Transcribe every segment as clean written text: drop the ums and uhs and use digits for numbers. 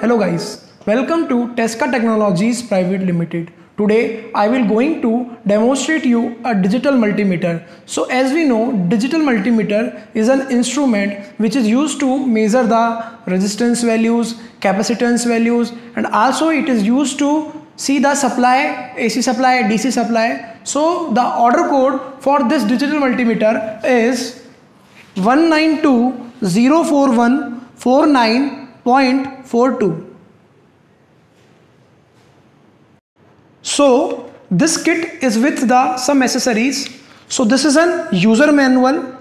Hello guys, welcome to Tesca Technologies Private Limited. Today I will going to demonstrate you a digital multimeter. So as we know, digital multimeter is an instrument which is used to measure the resistance values, capacitance values, and also it is used to see the supply, AC supply, DC supply. So the order code for this digital multimeter is 192,04149.42. So this kit is with the some accessories. So this is an user manual.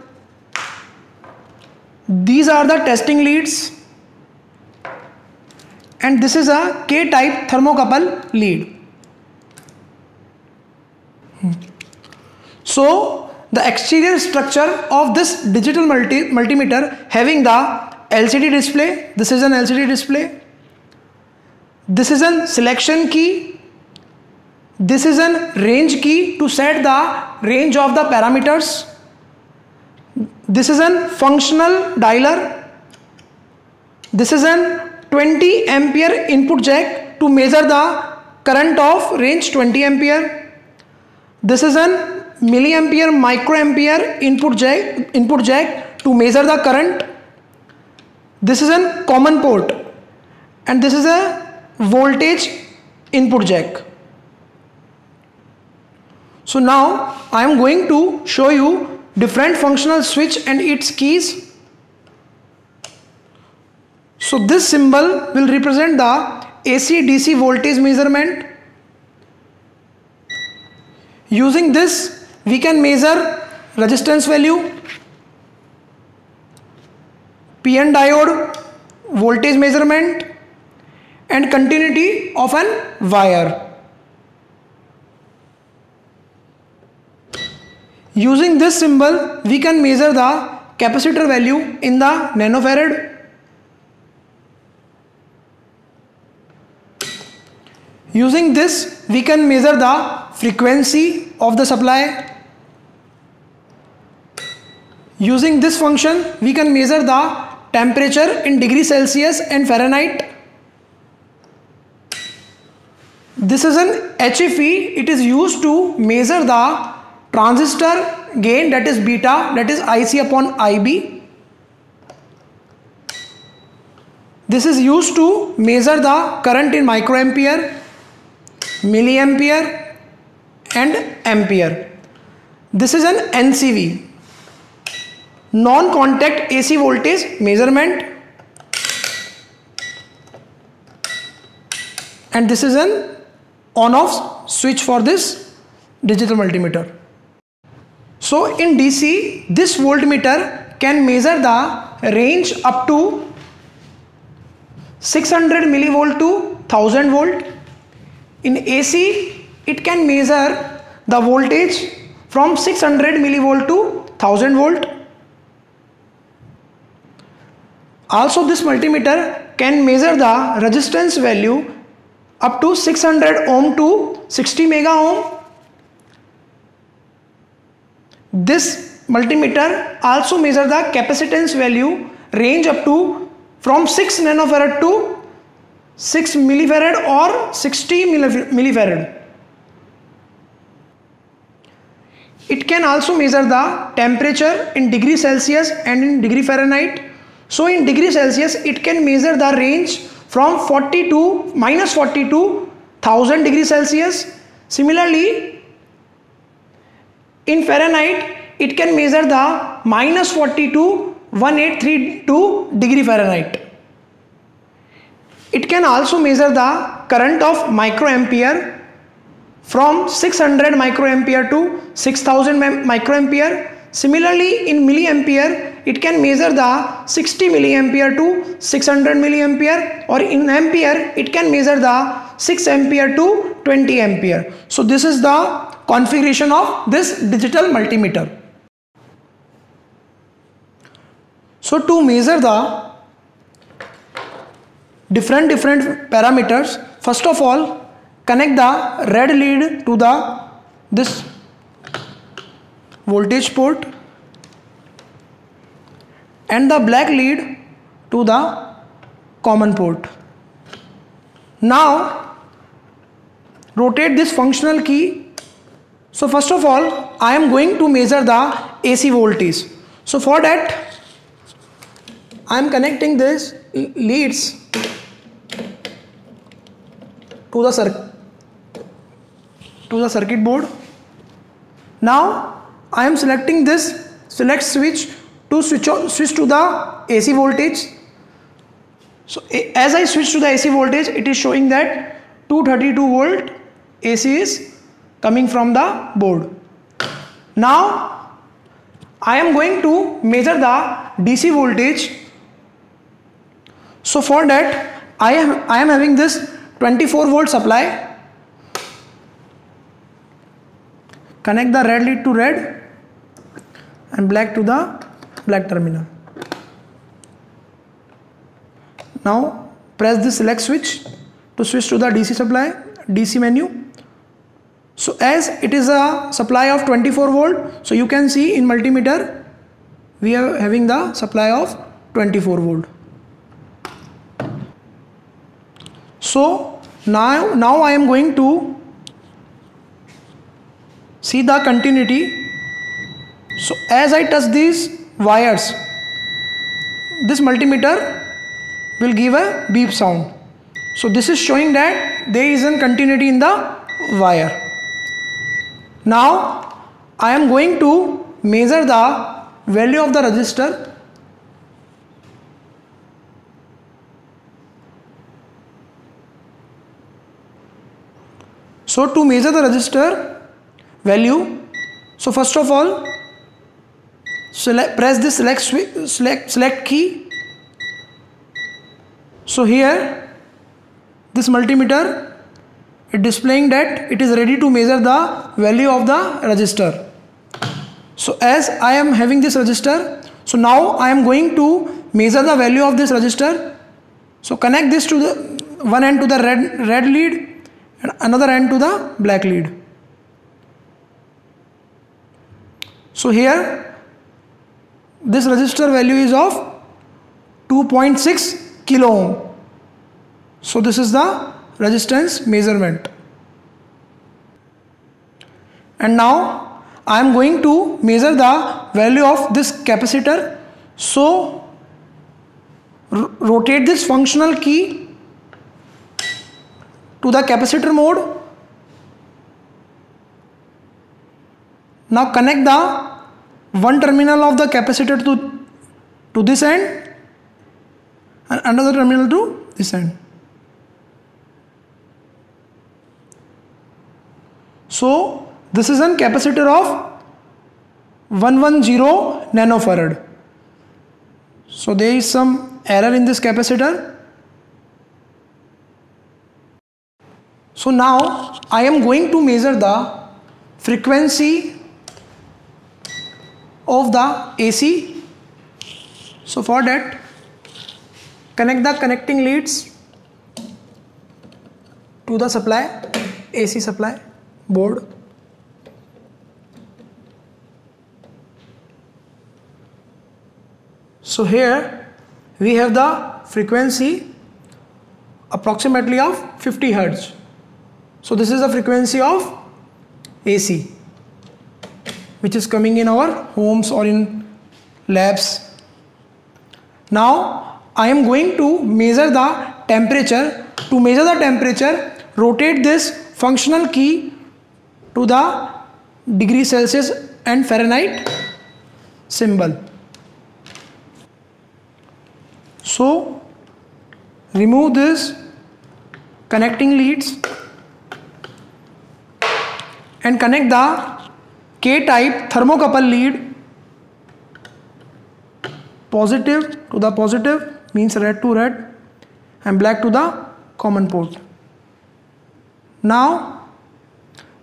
These are the testing leads, and this is a K type thermocouple lead. So the exterior structure of this digital multimeter having the LCD display. This is an LCD display. This is a selection key. This is a range key to set the range of the parameters. This is a functional dialer. This is a 20 ampere input jack to measure the current of range 20 ampere. This is a milliampere microampere input jack to measure the current. This is a common port, and this is a voltage input jack. So now I am going to show you different functional switch and its keys. So this symbol will represent the AC/DC voltage measurement. Using this we can measure resistance value, PN diode voltage measurement, and continuity of an wire. Using this symbol we can measure the capacitor value in the nanofarad. Using this we can measure the frequency of the supply. Using this function we can measure the temperature in degrees Celsius and Fahrenheit. This is an HFE. It is used to measure the transistor gain, that is beta, that is IC upon IB. This is used to measure the current in microampere, milliampere, and ampere. This is an NCV, non-contact AC voltage measurement, and this is an on-off switch for this digital multimeter. So in DC, this voltmeter can measure the range up to 600 millivolt to 1000 volt. In AC, it can measure the voltage from 600 millivolt to 1000 volt. Also, this multimeter can measure the resistance value up to 600 ohm to 60 mega ohm. This multimeter also measures the capacitance value range up to from 6 nanofarad to 6 millifarad or 60 millifarad. It can also measure the temperature in degrees Celsius and in degree Fahrenheit. So in degrees Celsius it can measure the range from -40 to 1000 degrees Celsius. Similarly, in Fahrenheit, it can measure the -40 to 1832 degree Fahrenheit. It can also measure the current of microampere from 600 microampere to 6000 microampere. Similarly, in milliampere, it can measure the 60 milliampere to 600 milliampere, or in ampere, it can measure the 6 ampere to 20 ampere. So this is the configuration of this digital multimeter. So to measure the different parameters, first of all connect the red lead to this voltage port and the black lead to the common port. Now rotate this functional key. So first of all, I am going to measure the AC voltage. So for that, I am connecting these leads to the circuit board. Now I am selecting this select switch to switch to the AC voltage. So as I switch to the AC voltage, it is showing that 232 volt AC is coming from the board. Now I am going to measure the DC voltage. So for that I am having this 24 volt supply. Connect the red lead to red and black to the black terminal. Now press this select switch to switch to the DC supply, DC menu. So as it is a supply of 24 volt, so you can see in multimeter we are having the supply of 24 volt. So now I am going to see the continuity. So as I touch these wires, this multimeter will give a beep sound. So this is showing that there is a continuity in the wire. Now I am going to measure the value of the resistor. So to measure the resistor value, so first of all, press this select key. So here this multimeter is displaying that it is ready to measure the value of the resistor. So as I am having this resistor, so now I am going to measure the value of this resistor. So connect this to the one end to the red lead and another end to the black lead. So here this resistor value is of 2.6 kilo ohm. So this is the resistance measurement. And now I am going to measure the value of this capacitor. So rotate this functional key to the capacitor mode. Now connect the one terminal of the capacitor to this end and another terminal to this end. So this is a capacitor of 110 nanofarad. So there is some error in this capacitor. So now I am going to measure the frequency of the AC. So for that, connect the connecting leads to the supply, AC supply board. So here we have the frequency approximately of 50 Hz. So this is the frequency of AC, which is coming in our homes or in labs. Now I am going to measure the temperature. To measure the temperature, rotate this functional key to the degree Celsius and Fahrenheit symbol. So remove this connecting leads and connect the K type thermocouple lead positive to the positive, means red to red, and black to the common port. Now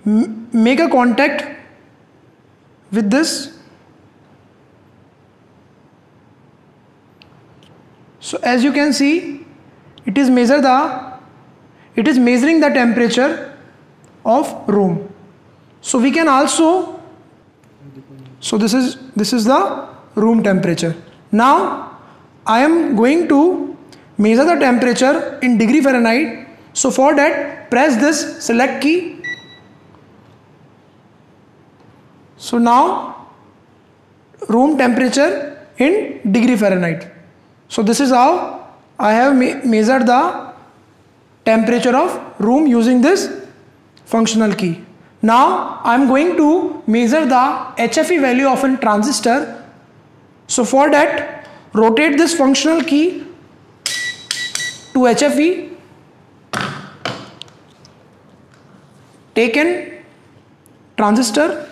make a contact with this. So as you can see, it is measuring the temperature of room. So we can also, so this is the room temperature. Now I am going to measure the temperature in degree Fahrenheit. So for that, press this select key. So now room temperature in degree Fahrenheit. So this is how I have measured the temperature of room using this functional key. Now I am going to measure the HFE value of a transistor. So for that, rotate this functional key to HFE. Take a transistor.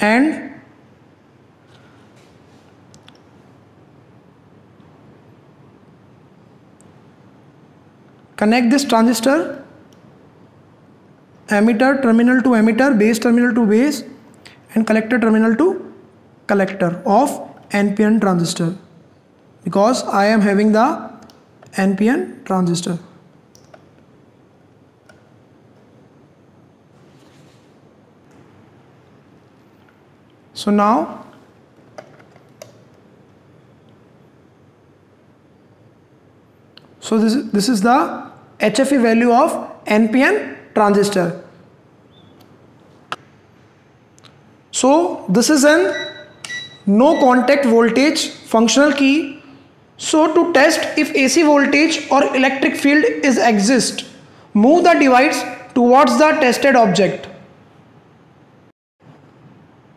And connect this transistor emitter terminal to emitter, base terminal to base, and collector terminal to collector of NPN transistor, because I am having the NPN transistor. So now this is the HFE value of NPN transistor. So this is an no contact voltage functional key. So to test if AC voltage or electric field is exist, move the device towards the tested object.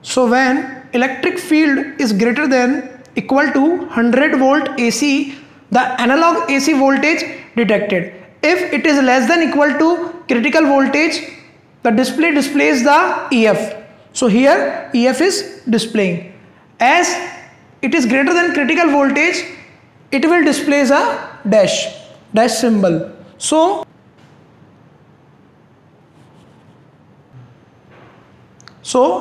So when electric field is greater than equal to 100 volt AC, the analog AC voltage detected. If it is less than equal to critical voltage, the display displays the EF. So here EF is displaying. As it is greater than critical voltage, it will display a dash symbol. So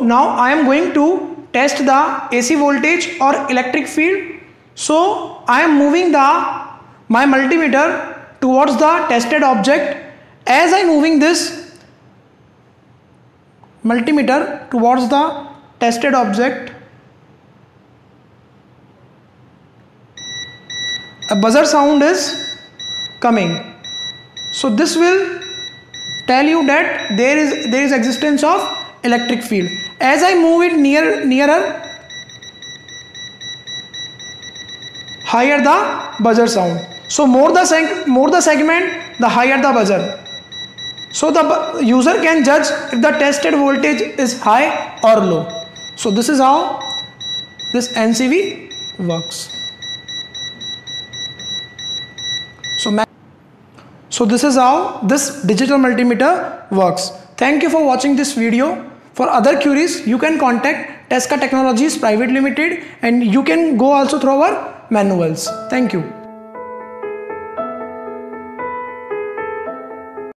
now I am going to test the AC voltage or electric field. So I am moving my multimeter towards the tested object. As I am moving this multimeter towards the tested object, a buzzer sound is coming. So this will tell you that there is existence of electric field. As I move it nearer, higher the buzzer sound. So more the segment, the higher the buzzer. So the user can judge if the tested voltage is high or low. So this is how this NCV works. So this is how this digital multimeter works. Thank you for watching this video. For other queries, you can contact Tesca Technologies Private Limited, and you can go also through our manuals. Thank you.